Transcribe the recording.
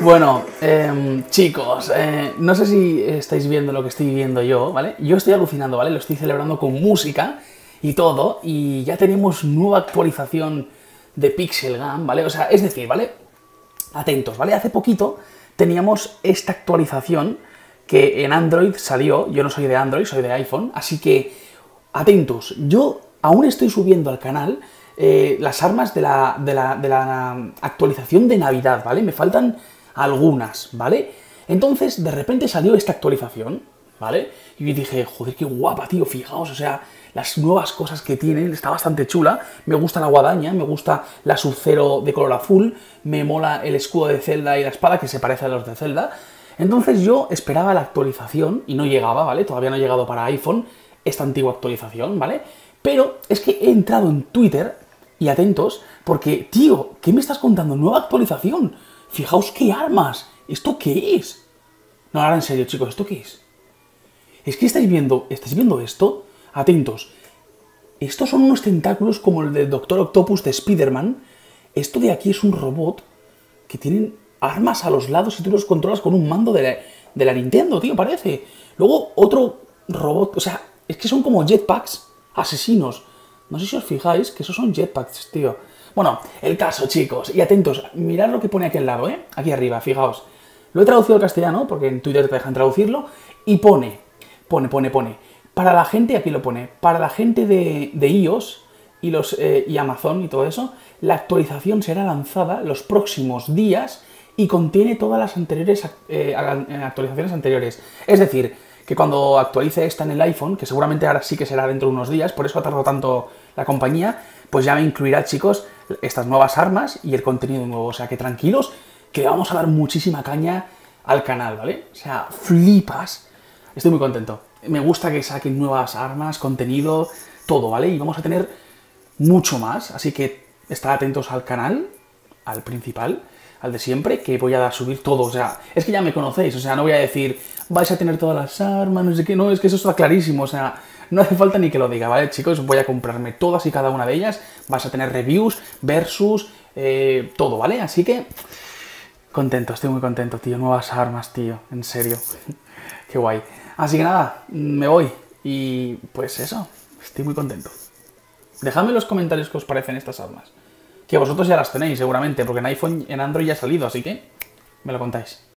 Bueno, chicos, no sé si estáis viendo lo que estoy viendo yo, ¿vale? Yo estoy alucinando, ¿vale? Lo estoy celebrando con música y todo, y ya tenemos nueva actualización de Pixel Gun, ¿vale? O sea, es decir, ¿vale? Atentos, ¿vale? Hace poquito teníamos esta actualización que en Android salió. Yo no soy de Android, soy de iPhone, así que atentos. Yo aún estoy subiendo al canal las armas de la actualización de Navidad, ¿vale? Me faltan algunas, ¿vale? Entonces, de repente salió esta actualización, ¿vale? Y dije, joder, qué guapa, tío, fijaos, o sea, las nuevas cosas que tienen, está bastante chula. Me gusta la guadaña, me gusta la Sub-Zero de color azul, me mola el escudo de Zelda y la espada, que se parece a los de Zelda. Entonces yo esperaba la actualización y no llegaba, ¿vale? Todavía no ha llegado para iPhone esta antigua actualización, ¿vale? Pero es que he entrado en Twitter, y atentos, porque, tío, ¿qué me estás contando? Nueva actualización. Fijaos qué armas. ¿Esto qué es? No, ahora en serio, chicos, ¿esto qué es? Es que estáis viendo esto. Atentos. Estos son unos tentáculos como el del Doctor Octopus de Spider-Man. Esto de aquí es un robot que tienen armas a los lados y tú los controlas con un mando de la Nintendo, tío, parece. Luego otro robot, o sea, es que son como jetpacks asesinos. No sé si os fijáis que esos son jetpacks, tío. Bueno, el caso, chicos, y atentos, mirad lo que pone aquí al lado, ¿eh? Aquí arriba, fijaos. Lo he traducido al castellano porque en Twitter te dejan traducirlo y pone. Para la gente, aquí lo pone, para la gente de iOS y Amazon y todo eso, la actualización será lanzada los próximos días y contiene todas las anteriores actualizaciones anteriores. Es decir, que cuando actualice esta en el iPhone, que seguramente ahora sí que será dentro de unos días, por eso ha tardado tanto la compañía, pues ya me incluirá, chicos, estas nuevas armas y el contenido nuevo. O sea, que tranquilos, que vamos a dar muchísima caña al canal, ¿vale? O sea, flipas. Estoy muy contento. Me gusta que saquen nuevas armas, contenido, todo, ¿vale? Y vamos a tener mucho más, así que estad atentos al canal, al principal, al de siempre, que voy a subir todo. O sea, es que ya me conocéis, o sea, no voy a decir, vais a tener todas las armas, no sé qué, no, es que eso está clarísimo, o sea, no hace falta ni que lo diga, ¿vale, chicos? Voy a comprarme todas y cada una de ellas, vais a tener reviews, versus, todo, ¿vale? Así que, contento, estoy muy contento, tío, nuevas armas, tío, en serio, qué guay. Así que nada, me voy y pues eso, estoy muy contento. Dejadme en los comentarios qué os parecen estas armas, que vosotros ya las tenéis seguramente, porque en iPhone, en Android ya ha salido, así que me lo contáis.